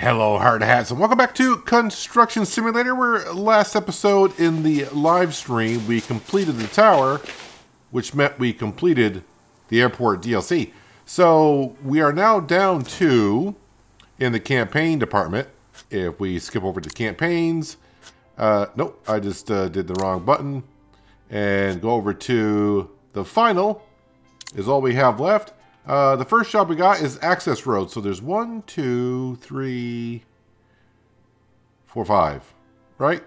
Hello hard hats and welcome back to Construction Simulator, where last episode in the live stream we completed the tower, which meant we completed the airport DLC. So we are now down to, in the campaign department, if we skip over to campaigns, nope, I just did the wrong button, and go over to the final is all we have left. The first job we got is access roads. So there's 5, right?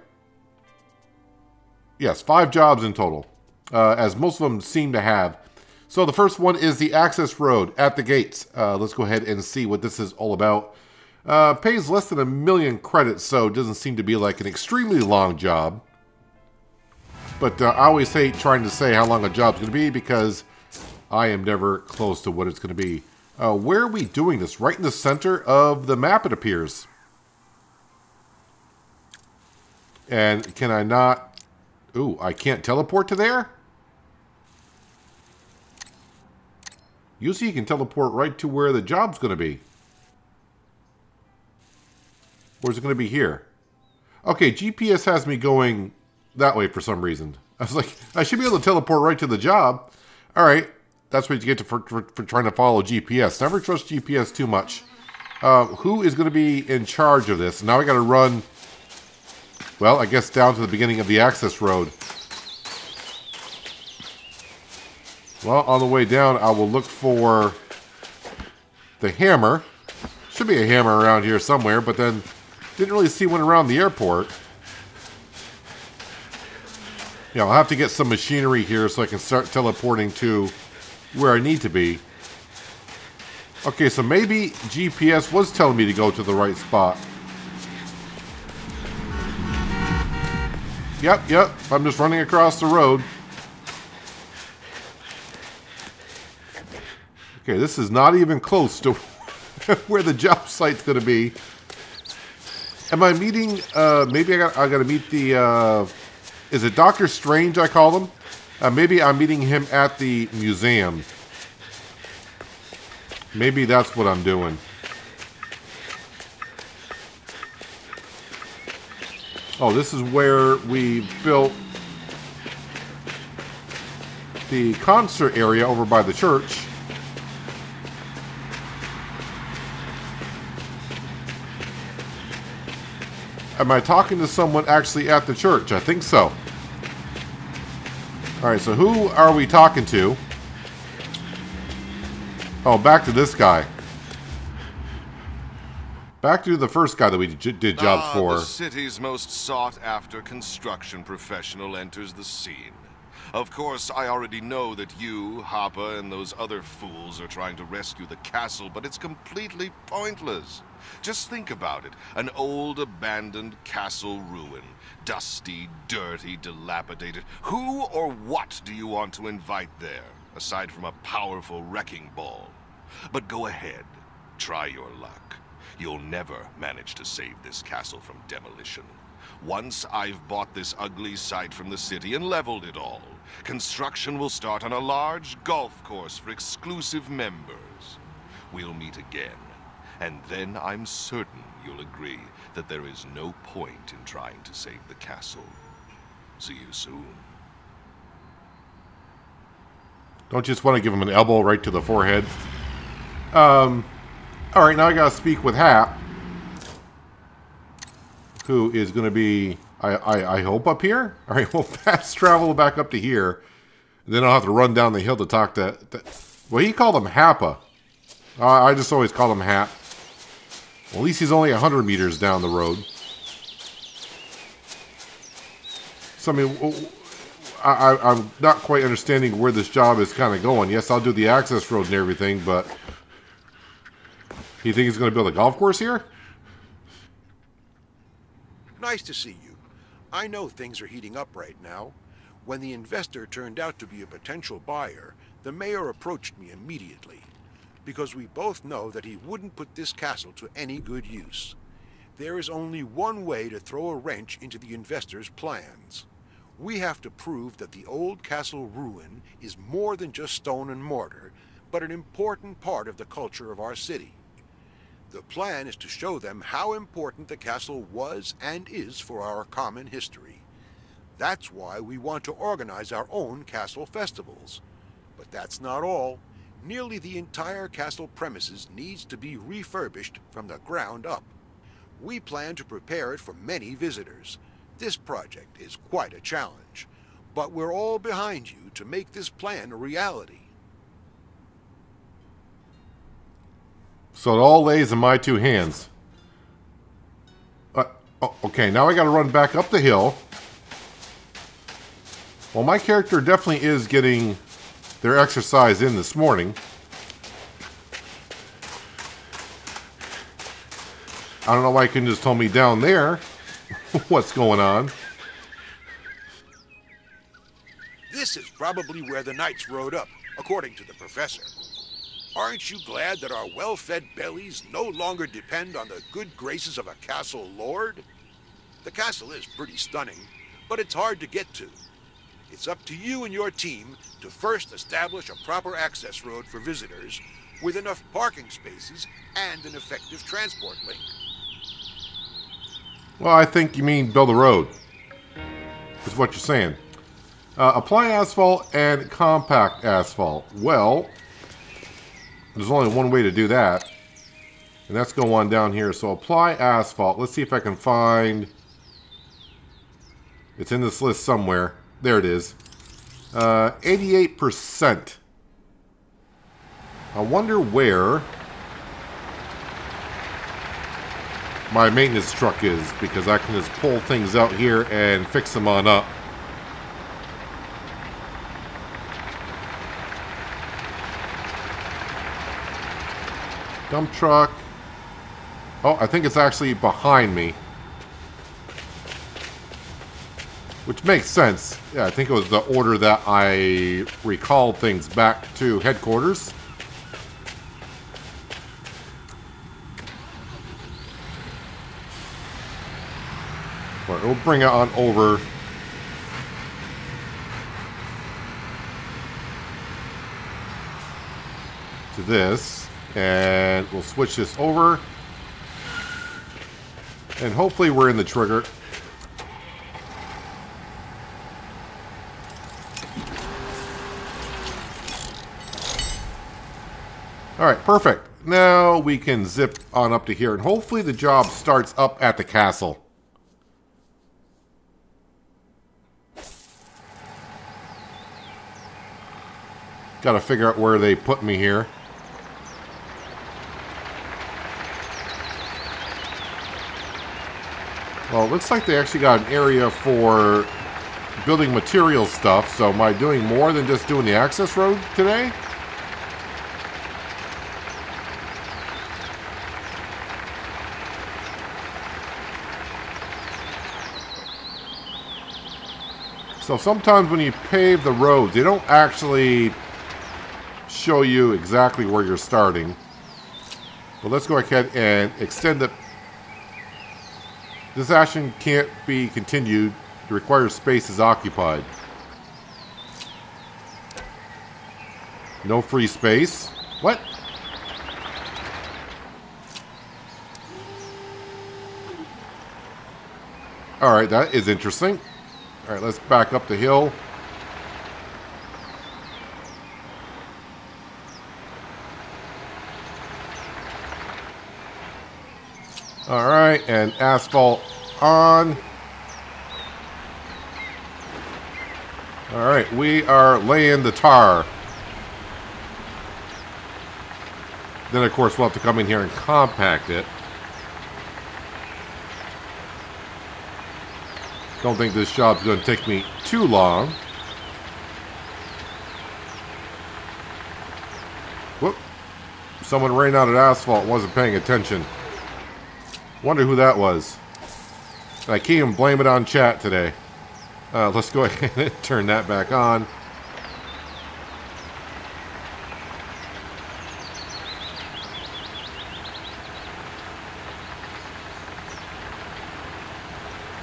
Yes, 5 jobs in total, as most of them seem to have. So the first one is the access road at the gates. Let's go ahead and see what this is all about. Pays less than 1,000,000 credits, so it doesn't seem to be like an extremely long job. But I always hate trying to say how long a job's going to be, because I am never close to what it's going to be. Where are we doing this? Right in the center of the map, it appears. And can I not... Ooh, I can't teleport to there? Usually you can teleport right to where the job's going to be. Or is it going to be here? Okay, GPS has me going that way for some reason. I was like, I should be able to teleport right to the job. All right. That's what you get for trying to follow GPS. Never trust GPS too much. Who is going to be in charge of this? Now I got to run, well, I guess down to the beginning of the access road. Well, on the way down, I will look for the hammer. Should be a hammer around here somewhere, but then didn't really see one around the airport. Yeah, I'll have to get some machinery here so I can start teleporting to where I need to be. Okay, so maybe GPS was telling me to go to the right spot. Yep, I'm just running across the road. Okay, this is not even close to where the job site's going to be. Am I meeting, maybe I got to meet the, is it Dr. Strange I call him? Maybe I'm meeting him at the museum. Maybe that's what I'm doing. Oh, this is where we built the concert area over by the church. Am I talking to someone actually at the church? I think so. All right, so who are we talking to? Oh, back to this guy. Back to the first guy that we did jobs for. The city's most sought-after construction professional enters the scene. Of course, I already know that you, Hoppa, and those other fools are trying to rescue the castle, but it's completely pointless. Just think about it. An old, abandoned castle ruin. Dusty, dirty, dilapidated. Who or what do you want to invite there, aside from a powerful wrecking ball? But go ahead. Try your luck. You'll never manage to save this castle from demolition. Once I've bought this ugly site from the city and leveled it all, construction will start on a large golf course for exclusive members. We'll meet again. And then I'm certain you'll agree that there is no point in trying to save the castle. See you soon. Don't you just want to give him an elbow right to the forehead? All right, now I gotta speak with Hap, who is gonna be, I hope, up here? All right, we'll fast travel back up to here. Then I'll have to run down the hill to talk to, well, he called him Hoppa. I just always call him Hap. Well, at least he's only 100 meters down the road. So, I mean, I'm not quite understanding where this job is kind of going. Yes, I'll do the access road and everything, but... You think he's going to build a golf course here? Nice to see you. I know things are heating up right now. When the investor turned out to be a potential buyer, the mayor approached me immediately, because we both know that he wouldn't put this castle to any good use. There is only one way to throw a wrench into the investors' plans. We have to prove that the old castle ruin is more than just stone and mortar, but an important part of the culture of our city. The plan is to show them how important the castle was and is for our common history. That's why we want to organize our own castle festivals. But that's not all. Nearly the entire castle premises needs to be refurbished from the ground up. We plan to prepare it for many visitors. This project is quite a challenge, but we're all behind you to make this plan a reality. So it all lays in my two hands. Okay, now I gotta run back up the hill. Well, my character definitely is getting their exercise in this morning. I don't know why you couldn't just tell me down there what's going on. This is probably where the knights rode up, according to the professor. Aren't you glad that our well-fed bellies no longer depend on the good graces of a castle lord? The castle is pretty stunning, but it's hard to get to. It's up to you and your team to first establish a proper access road for visitors with enough parking spaces and an effective transport link. Well, I think you mean build a road, is what you're saying. Apply asphalt and compact asphalt. Well, there's only one way to do that, and that's go on down here. So apply asphalt. Let's see if I can find... It's in this list somewhere. There it is. 88%. I wonder where my maintenance truck is, because I can just pull things out here and fix them on up. Dump truck. Oh, I think it's actually behind me. Which makes sense. Yeah, I think it was the order that I recalled things back to headquarters. But we'll bring it on over. To this. And we'll switch this over. And hopefully we're in the trigger. Alright, perfect. Now we can zip on up to here. And hopefully the job starts up at the castle. Gotta figure out where they put me here. Well, it looks like they actually got an area for building material stuff, so am I doing more than just doing the access road today? So sometimes when you pave the roads, they don't actually show you exactly where you're starting. But let's go ahead and extend it. This action can't be continued. It requires space is occupied. No free space. What? Alright, that is interesting. Alright, let's back up the hill. All right, and asphalt on. All right, we are laying the tar. Then, of course, we'll have to come in here and compact it. Don't think this job's going to take me too long. Whoop. Someone ran out of asphalt, wasn't paying attention. Wonder who that was. I can't even blame it on chat today. Let's go ahead and turn that back on.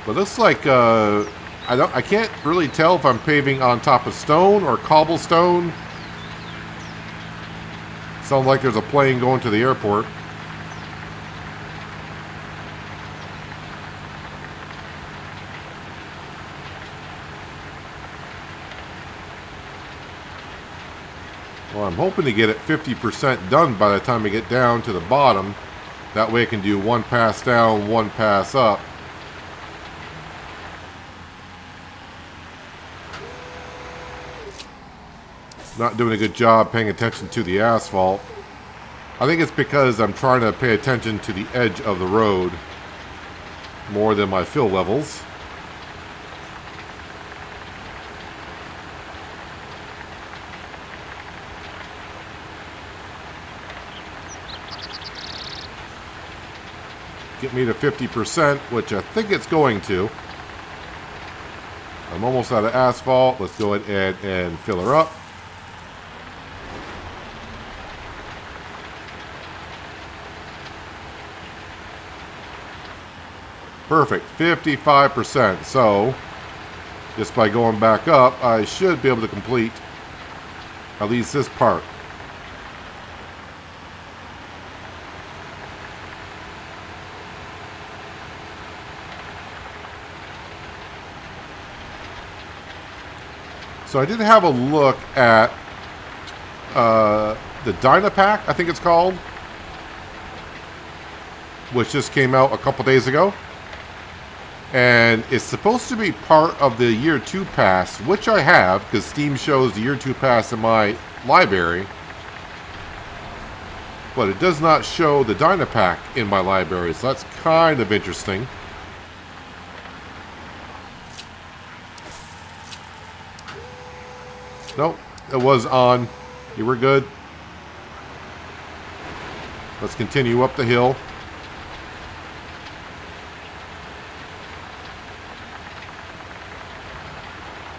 But looks like I can't really tell if I'm paving on top of stone or cobblestone. Sounds like there's a plane going to the airport. Well, I'm hoping to get it 50% done by the time I get down to the bottom. That way I can do one pass down, one pass up. Not doing a good job paying attention to the asphalt. I think it's because I'm trying to pay attention to the edge of the road more than my fill levels. Get me to 50%, which I think it's going to. I'm almost out of asphalt. Let's go ahead and fill her up. Perfect, 55%. So, just by going back up, I should be able to complete at least this part. So I did have a look at the Dynapac, I think it's called, which just came out a couple days ago. And it's supposed to be part of the Year 2 Pass, which I have, because Steam shows the Year 2 Pass in my library. But it does not show the Dynapac in my library, so that's kind of interesting. Nope, it was on. You were good. Let's continue up the hill.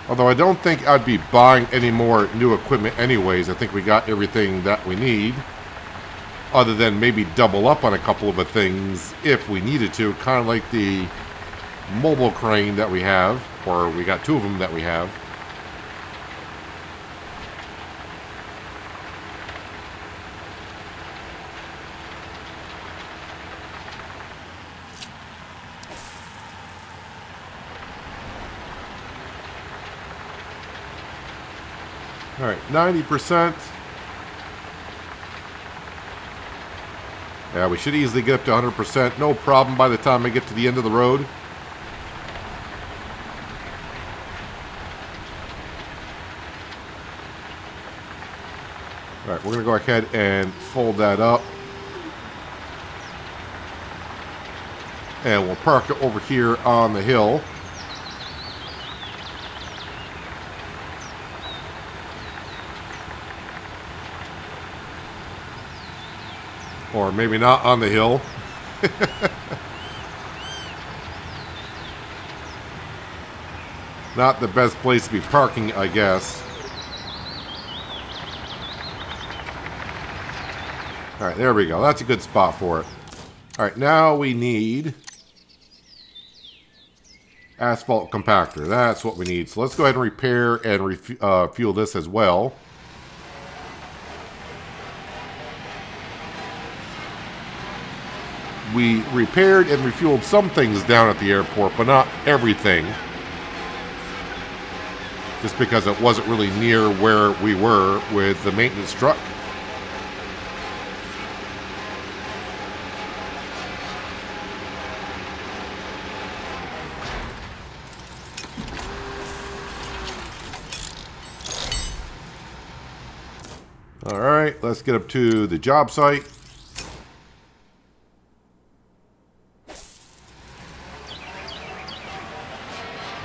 Although I don't think I'd be buying any more new equipment anyways. I think we got everything that we need. Other than maybe double up on a couple of things if we needed to. Kind of like the mobile crane that we have. Or we got two of them that we have. All right, 90%. Yeah, we should easily get up to 100%. No problem by the time I get to the end of the road. All right, we're going to go ahead and fold that up. And we'll park it over here on the hill. Or maybe not on the hill. Not the best place to be parking, I guess. All right, there we go. That's a good spot for it. All right, now we need asphalt compactor. That's what we need. So let's go ahead and repair and refuel this as well. We repaired and refueled some things down at the airport, but not everything. Just because it wasn't really near where we were with the maintenance truck. All right, let's get up to the job site.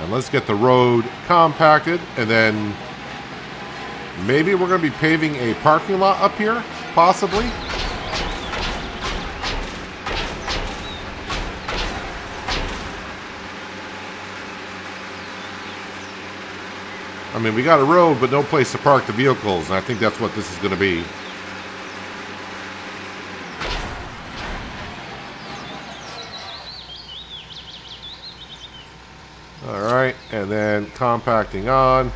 And let's get the road compacted, and then maybe we're going to be paving a parking lot up here, possibly. I mean, we got a road, but no place to park the vehicles, and I think that's what this is going to be. Alright, and then compacting on.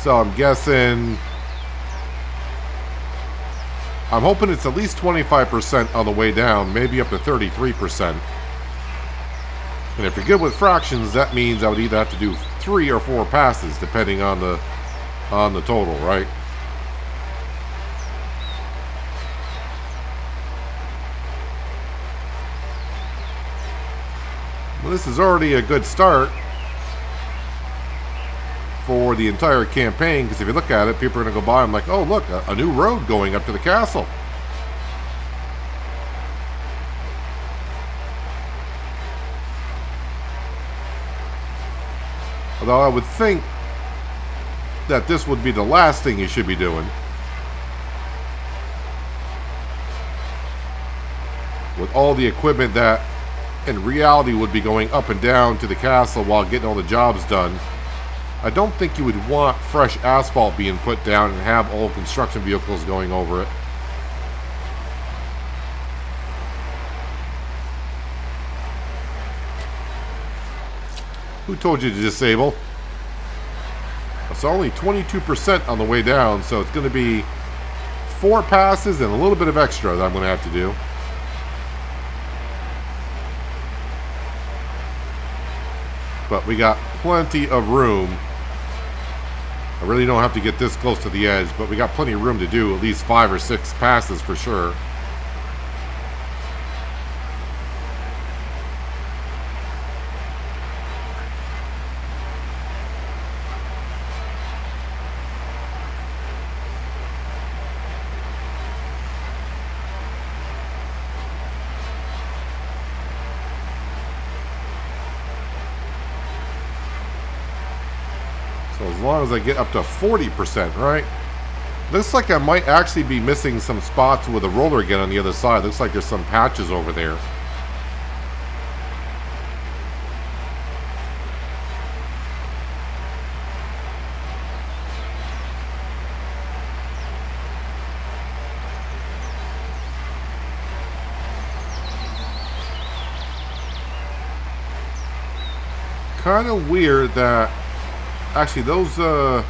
So I'm guessing... I'm hoping it's at least 25% on the way down, maybe up to 33%. And if you're good with fractions, that means I would either have to do 3 or 4 passes, depending on the total, right? Well, this is already a good start for the entire campaign, because if you look at it, people are going to go by and like, oh look, a new road going up to the castle. Although I would think that this would be the last thing you should be doing. With all the equipment that in reality would be going up and down to the castle while getting all the jobs done, I don't think you would want fresh asphalt being put down and have old construction vehicles going over it. Who told you to disable? It's only 22% on the way down, so it's going to be 4 passes and a little bit of extra that I'm going to have to do. But we got plenty of room. I really don't have to get this close to the edge, but we got plenty of room to do at least 5 or 6 passes for sure. As long as I get up to 40%, right? Looks like I might actually be missing some spots with a roller again on the other side. Looks like there's some patches over there. Kind of weird that actually those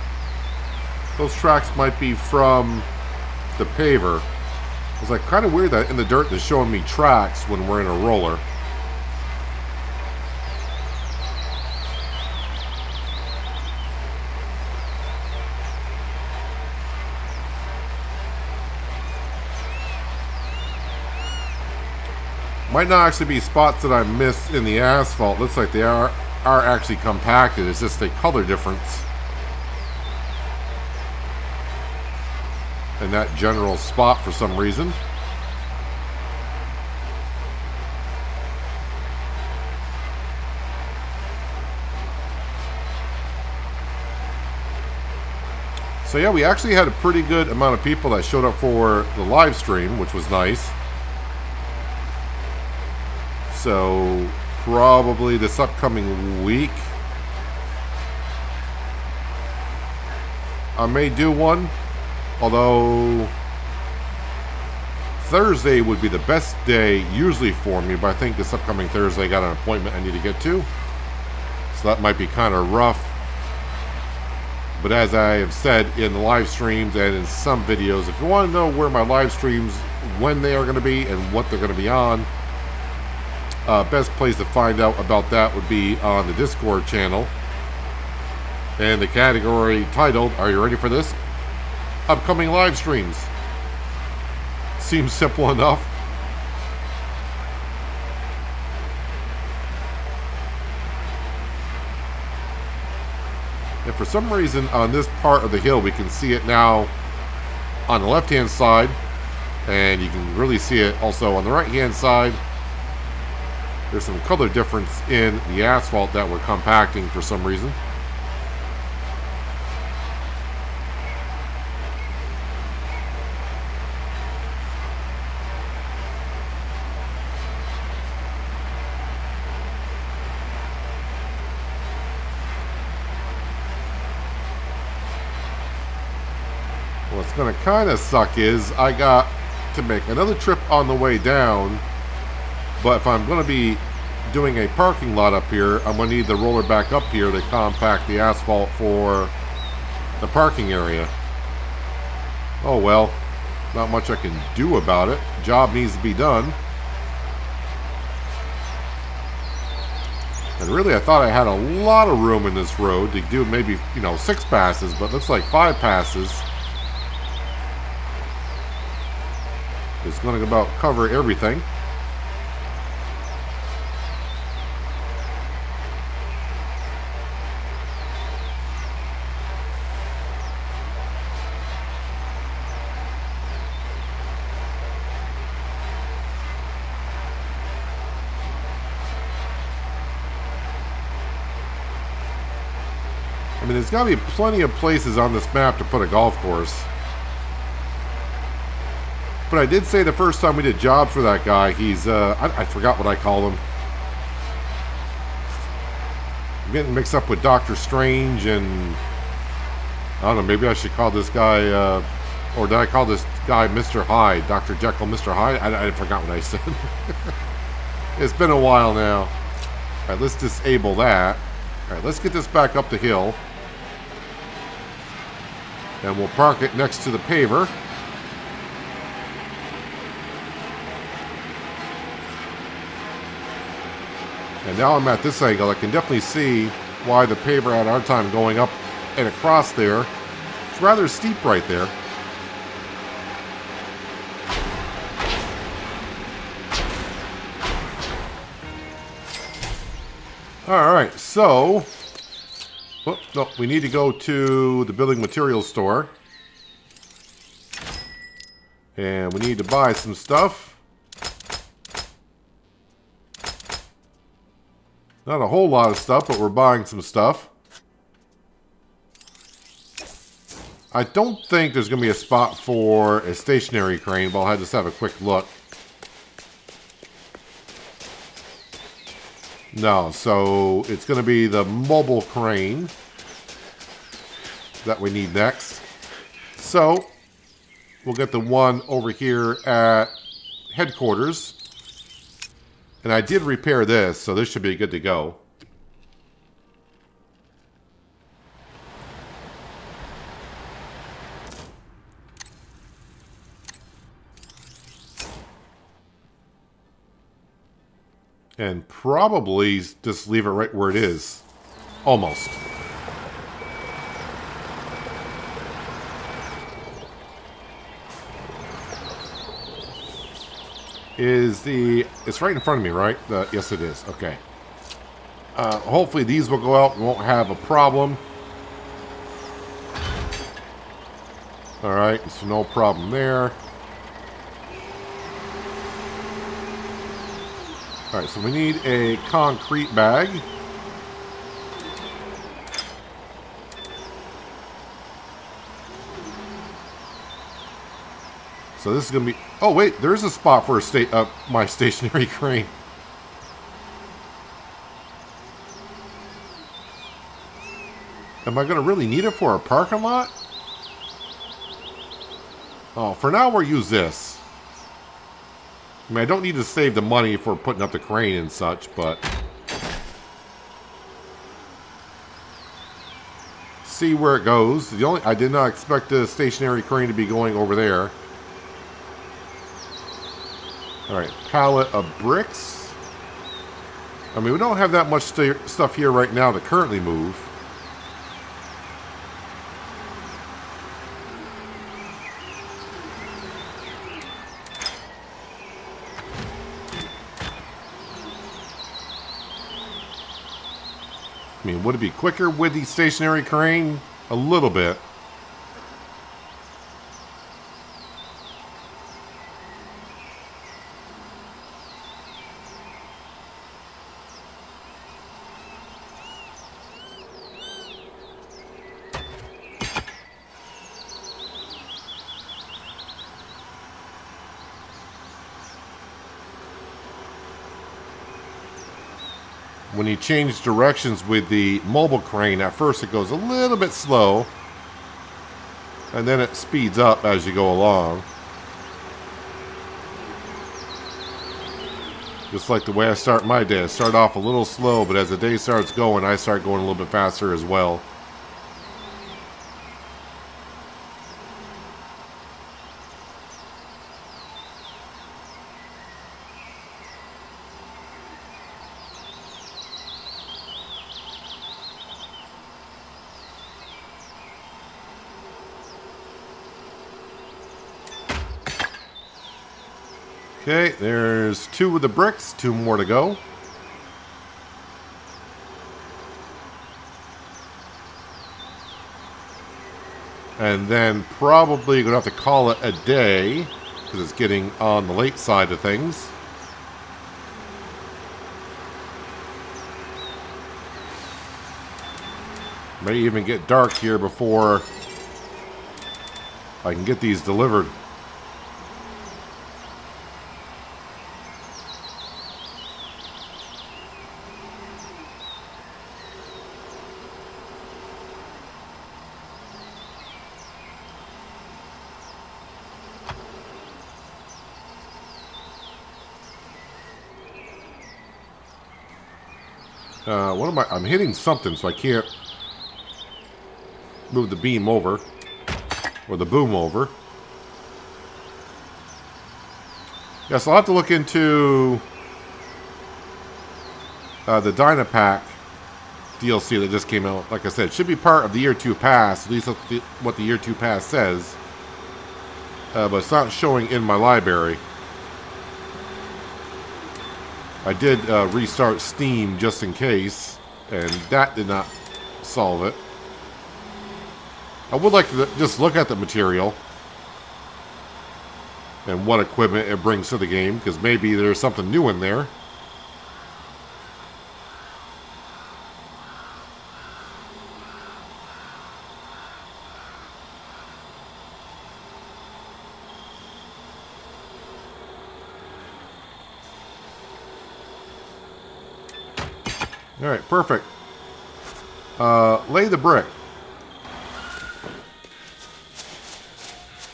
tracks might be from the paver. It's like kind of weird that in the dirt they're showing me tracks when we're in a roller. Might not actually be spots that I missed in the asphalt. Looks like they are actually compacted. It's just a color difference in that general spot for some reason. So yeah, we actually had a pretty good amount of people that showed up for the live stream, which was nice. So probably this upcoming week I may do one, although Thursday would be the best day usually for me, but I think this upcoming Thursday I got an appointment I need to get to, so that might be kind of rough. But as I have said in the live streams and in some videos, if you want to know where my live streams, when they are going to be and what they're going to be on, best place to find out about that would be on the Discord channel, and the category titled, are you ready for this? Upcoming live streams. Seems simple enough. And for some reason on this part of the hill we can see it now on the left hand side, and you can really see it also on the right hand side. There's some color difference in the asphalt that we're compacting for some reason. What's going to kind of suck is I got to make another trip on the way down. But if I'm going to be doing a parking lot up here, I'm going to need the roller back up here to compact the asphalt for the parking area. Oh well, not much I can do about it. Job needs to be done. And really, I thought I had a lot of room in this road to do maybe, you know, 6 passes, but it looks like 5 passes. It's going to about cover everything. I mean, there's got to be plenty of places on this map to put a golf course. But I did say the first time we did jobs for that guy, he's, I forgot what I call him. I'm getting mixed up with Doctor Strange and, I don't know, maybe I should call this guy, or did I call this guy Mr. Hyde? Dr. Jekyll, Mr. Hyde? I forgot what I said. It's been a while now. All right, let's disable that. All right, let's get this back up the hill. And we'll park it next to the paver. And now I'm at this angle. I can definitely see why the paver had a hard time going up and across there. It's rather steep right there. All right, so no, we need to go to the building materials store. And we need to buy some stuff. Not a whole lot of stuff, but we're buying some stuff. I don't think there's going to be a spot for a stationary crane, but I'll just have a quick look. No, so it's going to be the mobile crane that we need next. So we'll get the one over here at headquarters. And I did repair this, so this should be good to go. And probably just leave it right where it is. Almost. It's right in front of me, right? Yes, it is. Okay. Hopefully these will go out and won't have a problem. All right, so no problem there. All right, so we need a concrete bag. So this is going to be... Oh, wait, there's a spot for my stationary crane. Am I going to really need it for a parking lot? Oh, for now we'll use this. I mean, I don't need to save the money for putting up the crane and such, but... See where it goes. I did not expect the stationary crane to be going over there. Alright, pallet of bricks. I mean, we don't have that much stuff here right now to currently move. I mean, would it be quicker with the stationary crane? A little bit. When you change directions with the mobile crane, at first it goes a little bit slow, and then it speeds up as you go along. Just like the way I start my day. I start off a little slow, but as the day starts going, I start going a little bit faster as well. Okay, there's two with the bricks, two more to go. And then probably gonna have to call it a day, because it's getting on the late side of things. May even get dark here before I can get these delivered. What am I? I'm hitting something, so I can't move the beam over or the boom over. Yeah, so I'll have to look into the Dynapac DLC that just came out. Like I said, it should be part of the Year 2 Pass, at least that's what the Year 2 Pass says. But it's not showing in my library. I did restart Steam just in case, and that did not solve it. I would like to just look at the material and what equipment it brings to the game, because maybe there's something new in there. Alright, perfect. Lay the brick.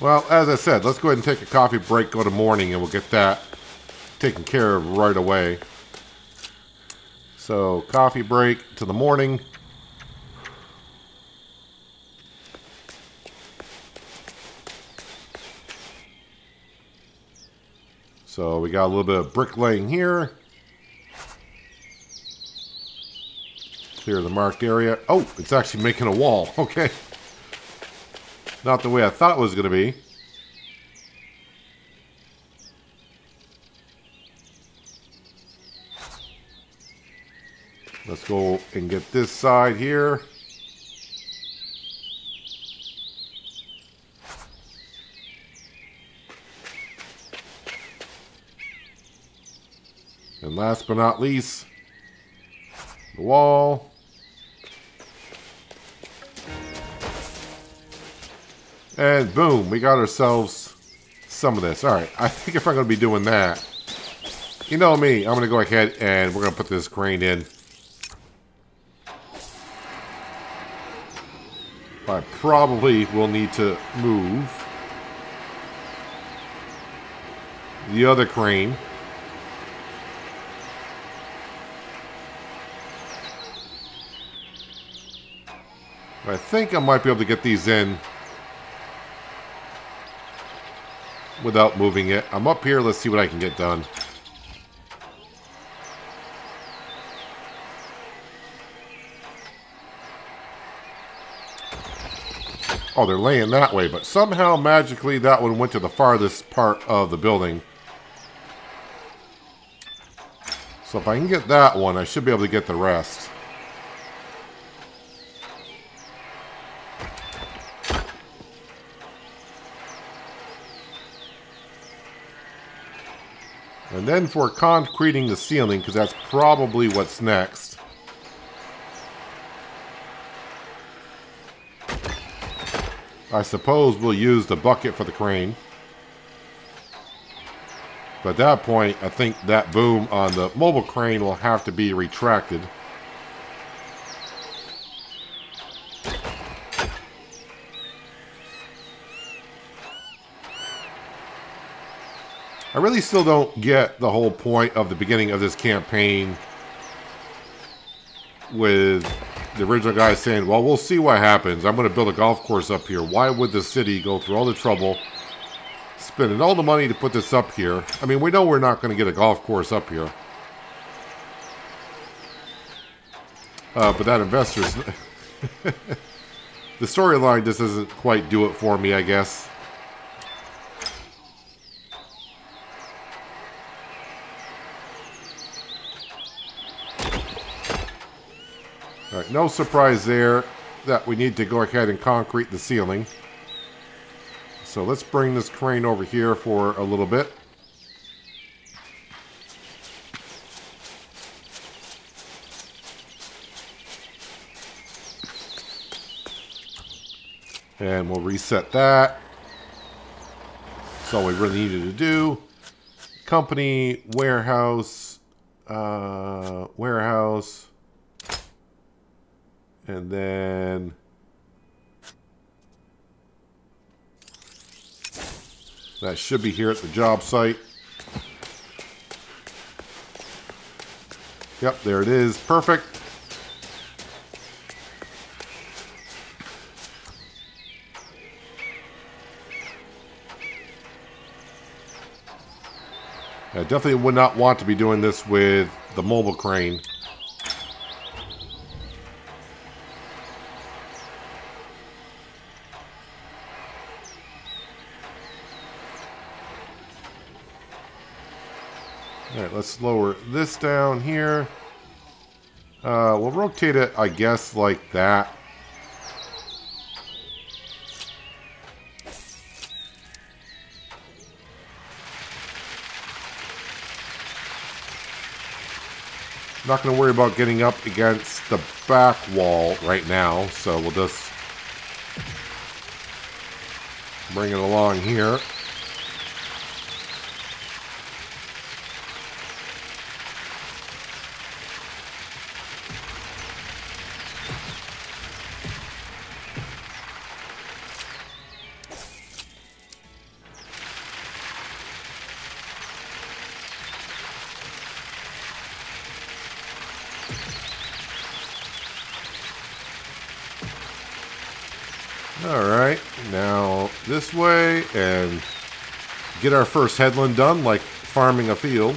Well, as I said, let's go ahead and take a coffee break, go to morning, and we'll get that taken care of right away. So, coffee break to the morning. So, we got a little bit of brick laying here. Clear the marked area. Oh, it's actually making a wall. Okay. Not the way I thought it was going to be. Let's go and get this side here. And last but not least, the wall. And boom, we got ourselves some of this. Alright, I think if I'm going to be doing that, you know me, I'm going to go ahead and we're going to put this crane in. I probably will need to move the other crane. I think I might be able to get these in without moving it. I'm up here. Let's see what I can get done. Oh, they're laying that way, but somehow magically that one went to the farthest part of the building. So if I can get that one, I should be able to get the rest. And then for concreting the ceiling, because that's probably what's next. I suppose we'll use the bucket for the crane. But at that point, I think that boom on the mobile crane will have to be retracted. I really still don't get the whole point of the beginning of this campaign with the original guy saying, well, we'll see what happens. I'm going to build a golf course up here. Why would the city go through all the trouble, spending all the money to put this up here? I mean, we know we're not going to get a golf course up here. But that investor's... The storyline just doesn't quite do it for me, I guess. All right, no surprise there that we need to go ahead and concrete the ceiling. So let's bring this crane over here for a little bit. And we'll reset that. That's all we really needed to do. Company, warehouse, and then that should be here at the job site. Yep, there it is. Perfect. I definitely would not want to be doing this with the mobile crane. All right, let's lower this down here. We'll rotate it, I guess, like that. Not going to worry about getting up against the back wall right now, so we'll just bring it along here. Alright, now this way and get our first headland done, like farming a field.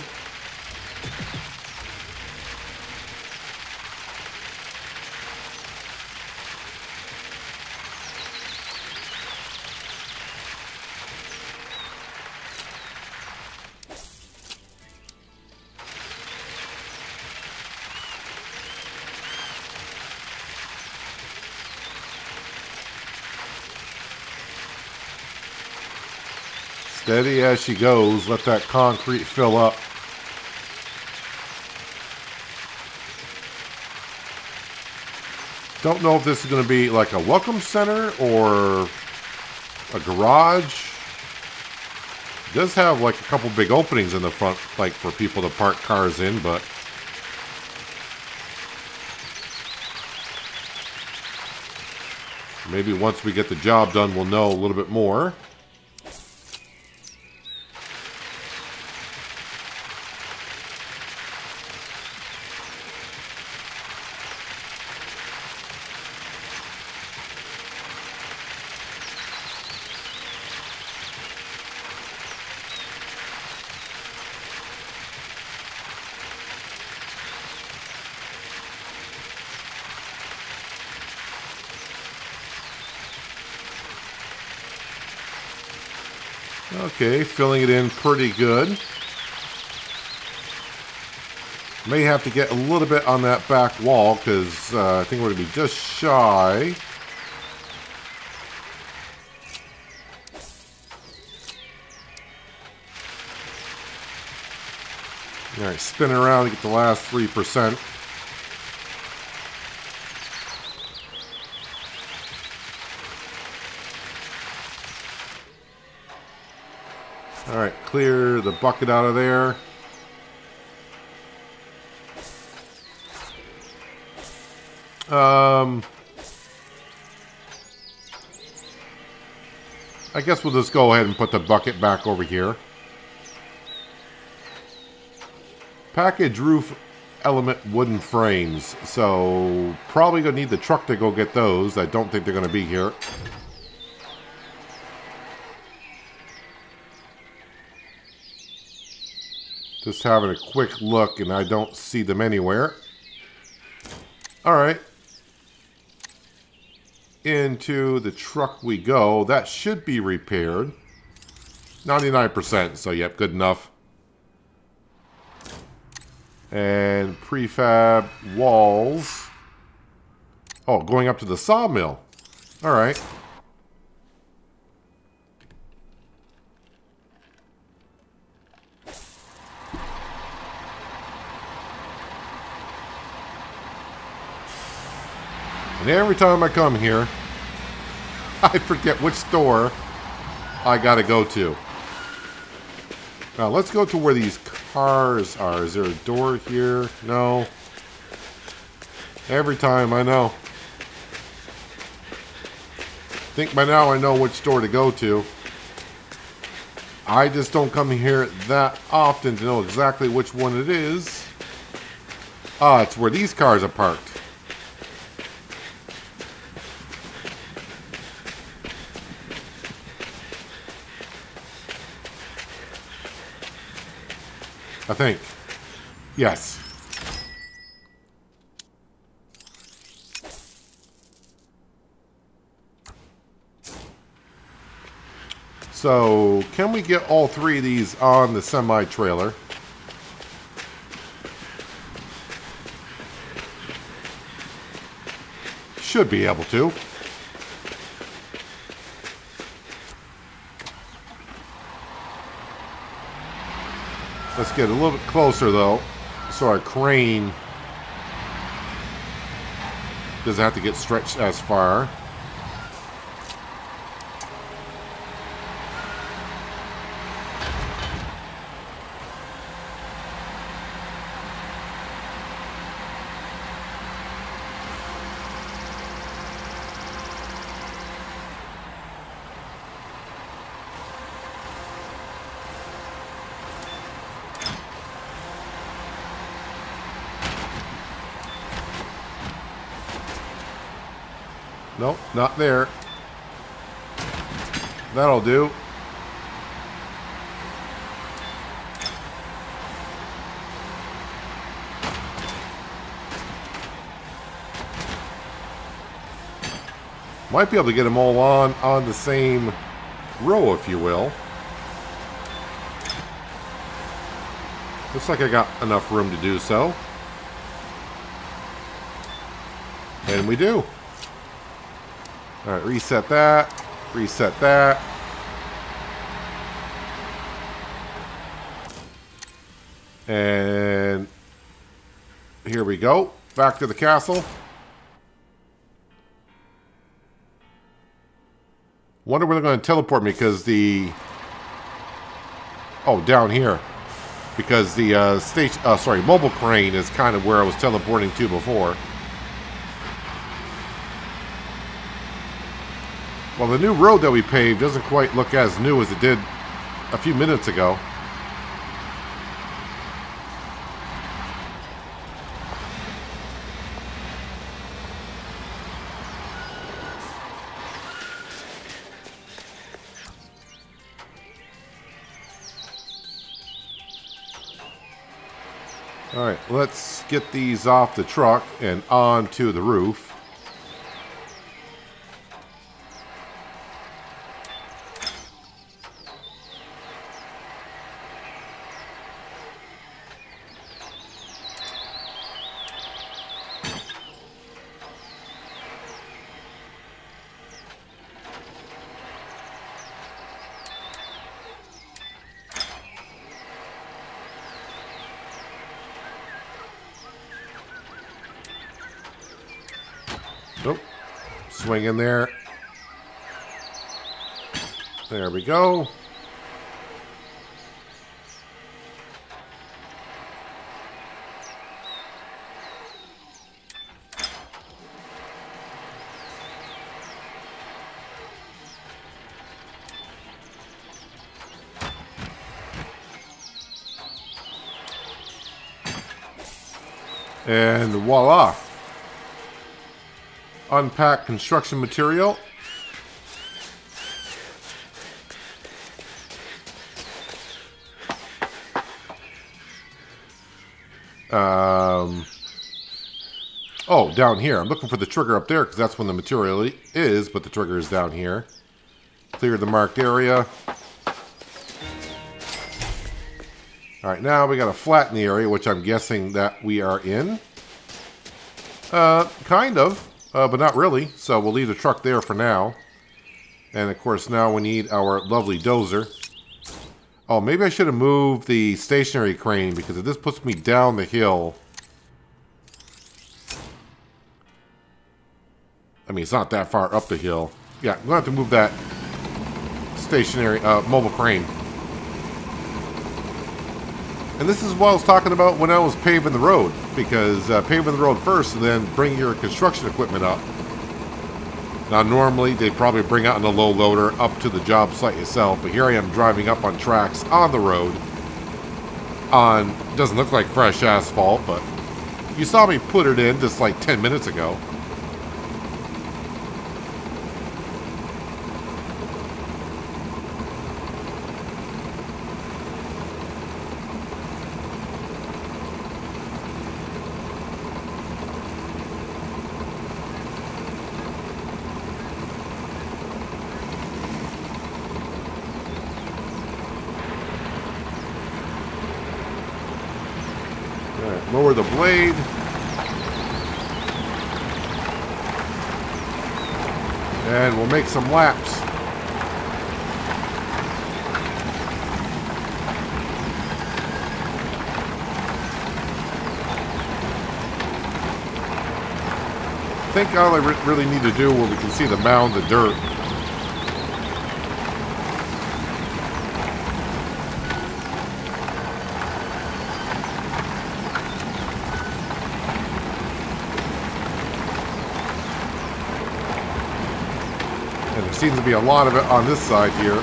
Steady as she goes, let that concrete fill up. Don't know if this is going to be like a welcome center or a garage. It does have like a couple big openings in the front, like for people to park cars in, but maybe once we get the job done, we'll know a little bit more. Okay, filling it in pretty good. May have to get a little bit on that back wall because I think we're going to be just shy. All right, spin around to get the last 3%. All right, clear the bucket out of there. I guess we'll just go ahead and put the bucket back over here. Package roof element wooden frames. So probably gonna need the truck to go get those. I don't think they're gonna be here. Just having a quick look, and I don't see them anywhere. All right. Into the truck we go. That should be repaired. 99%, so yep, good enough. And prefab walls. Oh, going up to the sawmill. All right. And every time I come here, I forget which store I gotta go to. Now, let's go to where these cars are. Is there a door here? No. Every time, I know. I think by now I know which store to go to. I just don't come here that often to know exactly which one it is. Ah, it's where these cars are parked. I think. Yes. So, can we get all three of these on the semi-trailer? Should be able to. Let's get a little bit closer, though, so our crane doesn't have to get stretched as far. Nope, not there. That'll do. Might be able to get them all on the same row, if you will. Looks like I got enough room to do so. And we do. All right, reset that, reset that. And here we go, back to the castle. Wonder where they're gonna teleport me because the, oh, down here. Because the mobile crane is kind of where I was teleporting to before. Well, the new road that we paved doesn't quite look as new as it did a few minutes ago. All right, let's get these off the truck and onto the roof. Nope. Swing in there. There we go. And voila. Unpack construction material. Oh, down here. I'm looking for the trigger up there because that's when the material is, but the trigger is down here. Clear the marked area. All right, now we got to flatten the area, which I'm guessing that we are in. Kind of. but not really, so we'll leave the truck there for now. And of course now we need our lovely dozer. Oh, maybe I should have moved the stationary crane, because if this puts me down the hill... I mean, it's not that far up the hill. Yeah, I'm going to have to move that stationary, mobile crane. And this is what I was talking about when I was paving the road, because paving the road first and then bring your construction equipment up. Now, normally, they probably bring out in a low loader up to the job site itself, but here I am driving up on tracks on the road. On, doesn't look like fresh asphalt, but you saw me put it in just like 10 minutes ago. Lower the blade. And we'll make some laps. I think all I really need to do when we can see the mound of dirt. Seems to be a lot of it on this side here.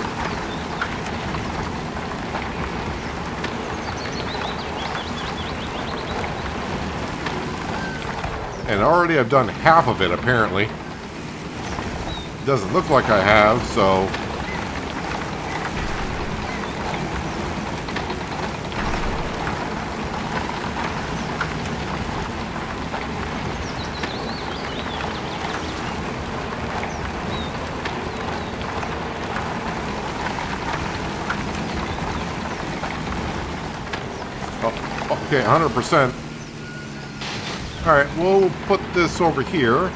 And already I've done half of it, apparently. Doesn't look like I have, so... Okay, 100%. Alright, we'll put this over here.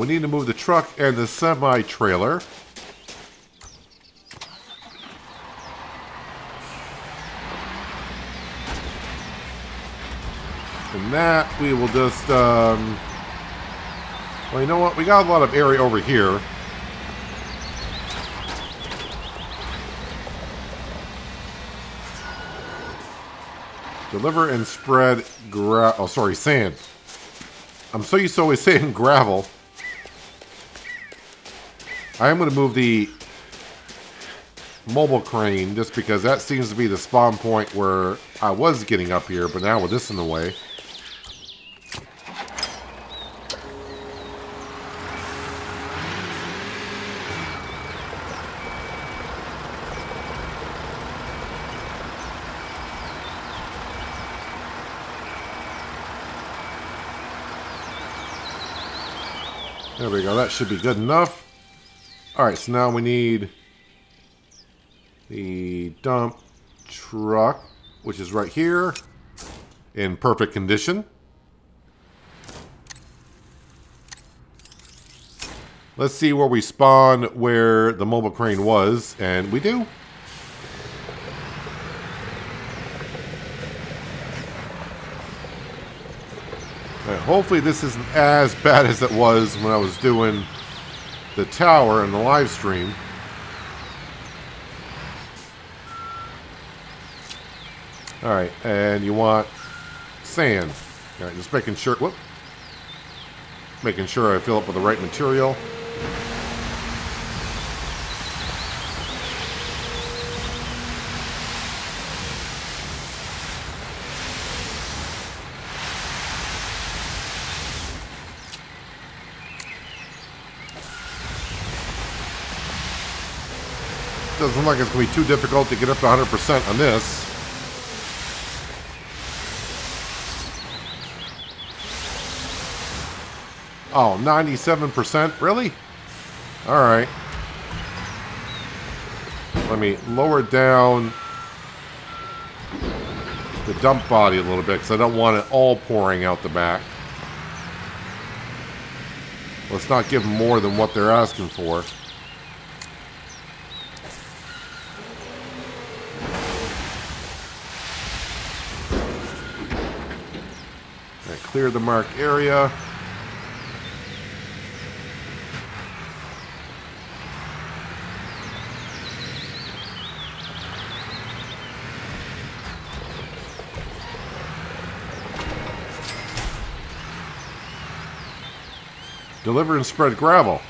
We need to move the truck and the semi-trailer. And that we will just... well, you know what? We got a lot of area over here. Deliver and spread oh, sorry, sand. I'm so used to always saying gravel. I am going to move the mobile crane just because that seems to be the spawn point where I was getting up here, but now with this in the way. There we go, that should be good enough. Alright, so now we need the dump truck, which is right here, in perfect condition. Let's see where we spawn where the mobile crane was, and we do. Hopefully this isn't as bad as it was when I was doing the tower and the live stream. Alright, and you want sand. Alright, just making sure... Whoop. Making sure I fill up with the right material. Doesn't look like it's going to be too difficult to get up to 100% on this. Oh, 97%? Really? Alright. Let me lower down the dump body a little bit because I don't want it all pouring out the back. Let's not give them more than what they're asking for. Right, clear the mark area. Deliver and spread gravel.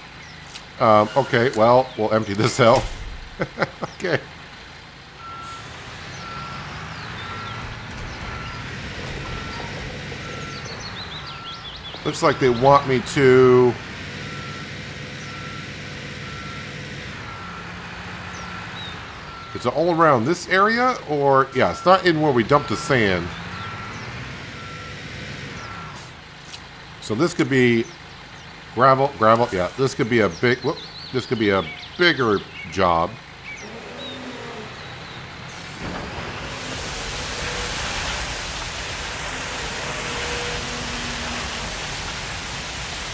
Okay, well, we'll empty this out. Okay. Looks like they want me to... Is it all around this area? Or, yeah, it's not in where we dumped the sand. So this could be... Gravel, yeah. This could be a big, whoop, this could be a bigger job.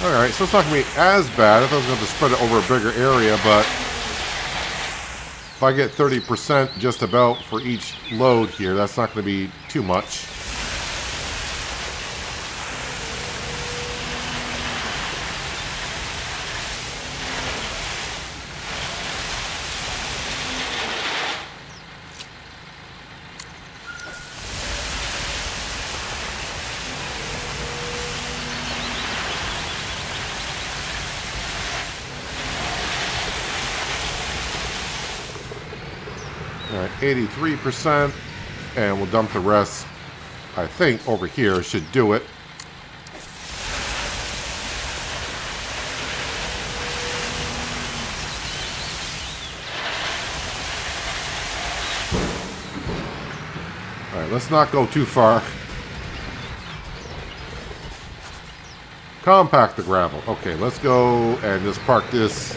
All right, so it's not gonna be as bad. I thought I was gonna have to spread it over a bigger area, but if I get 30% just about for each load here, that's not gonna be too much. All right, 83%, and we'll dump the rest, I think, over here should do it. All right, let's not go too far. Compact the gravel. Okay, let's go and just park this...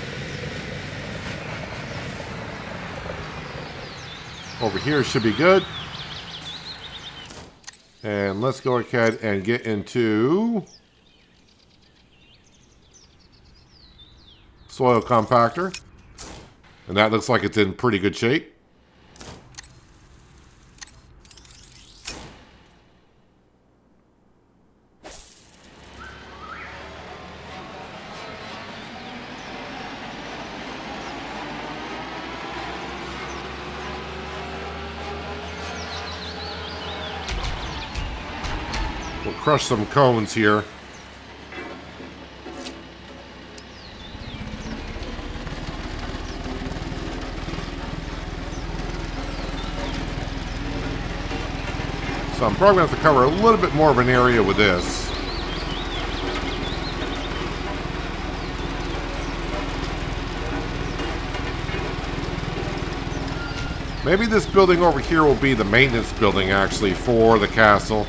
Over here should be good. And let's go ahead and get into soil compactor. And that looks like it's in pretty good shape. Crush some cones here. So I'm probably going to have to cover a little bit more of an area with this. Maybe this building over here will be the maintenance building actually for the castle.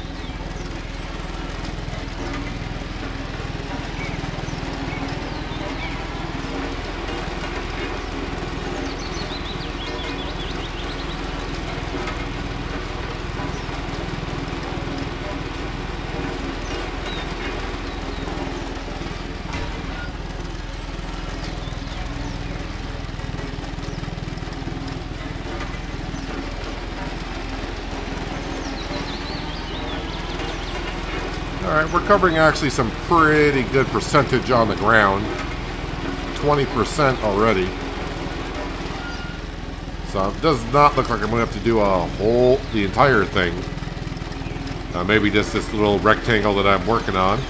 Alright, we're covering actually some pretty good percentage on the ground. 20% already. So it does not look like I'm going to have to do the entire thing. Maybe just this little rectangle that I'm working on.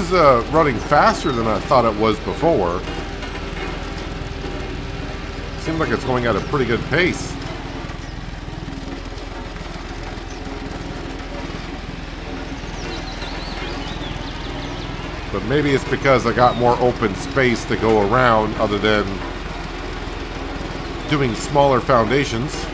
This is running faster than I thought it was before. Seems like it's going at a pretty good pace. But maybe it's because I got more open space to go around other than doing smaller foundations.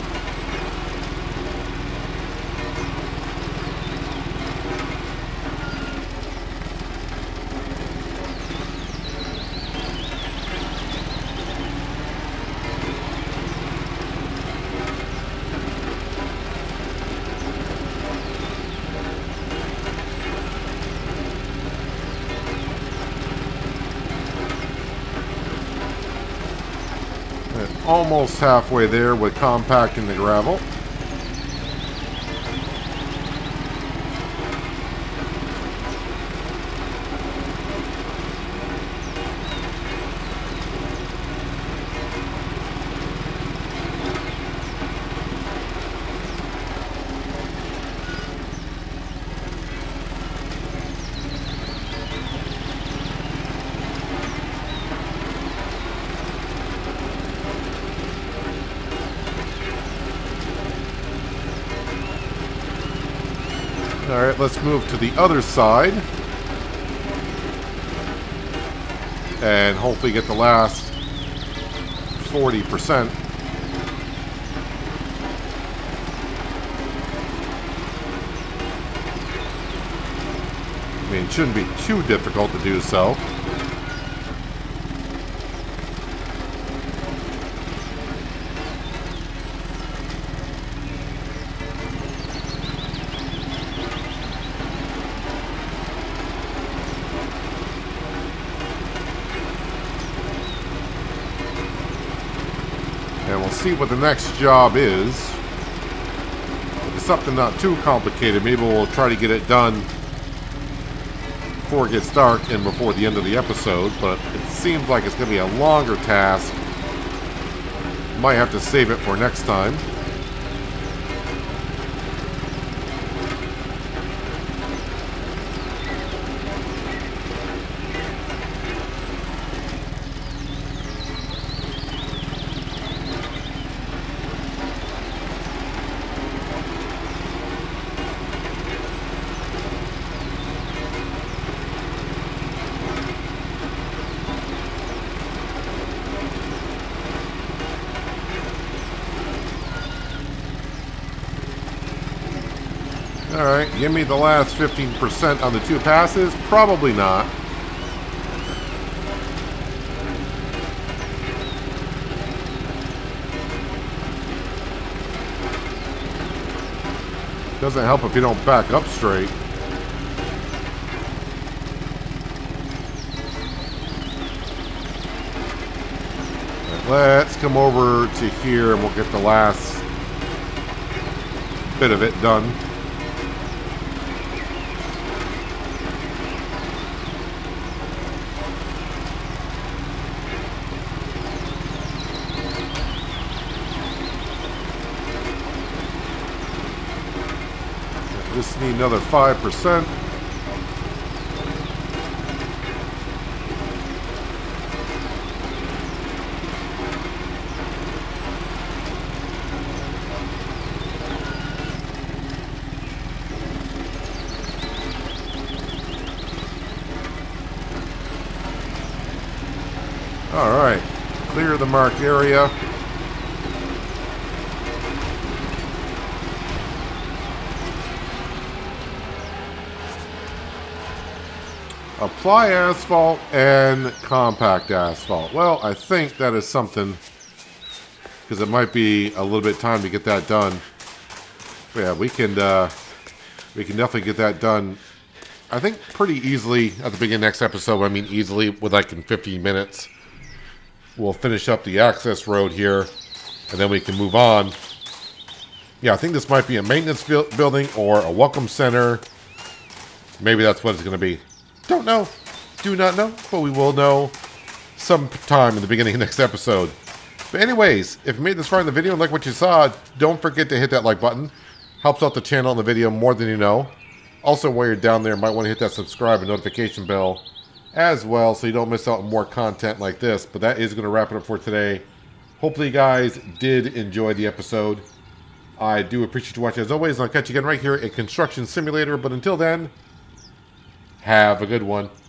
Almost halfway there with compacting the gravel. Alright, let's move to the other side and hopefully get the last 40%. I mean, it shouldn't be too difficult to do so. See what the next job is. If it's something not too complicated, maybe we'll try to get it done before it gets dark and before the end of the episode, but it seems like it's going to be a longer task. Might have to save it for next time. Alright, give me the last 15% on the two passes. Probably not. Doesn't help if you don't back up straight. Let's come over to here and we'll get the last bit of it done. Just need another 5%. All right, clear the marked area. Apply asphalt and compact asphalt. Well, I think that is something, because it might be a little bit time to get that done. Yeah, we can definitely get that done, I think, pretty easily at the beginning of next episode. I mean easily, with like in 15 minutes. We'll finish up the access road here, and then we can move on. Yeah, I think this might be a maintenance building or a welcome center. Maybe that's what it's going to be. Don't know. Do not know. But we will know sometime in the beginning of next episode. But anyways, if you made this far in the video and like what you saw, don't forget to hit that like button. Helps out the channel and the video more than you know. Also, while you're down there, you might want to hit that subscribe and notification bell as well so you don't miss out on more content like this. But that is going to wrap it up for today. Hopefully you guys did enjoy the episode. I do appreciate you watching as always. And I'll catch you again right here at Construction Simulator. But until then, have a good one.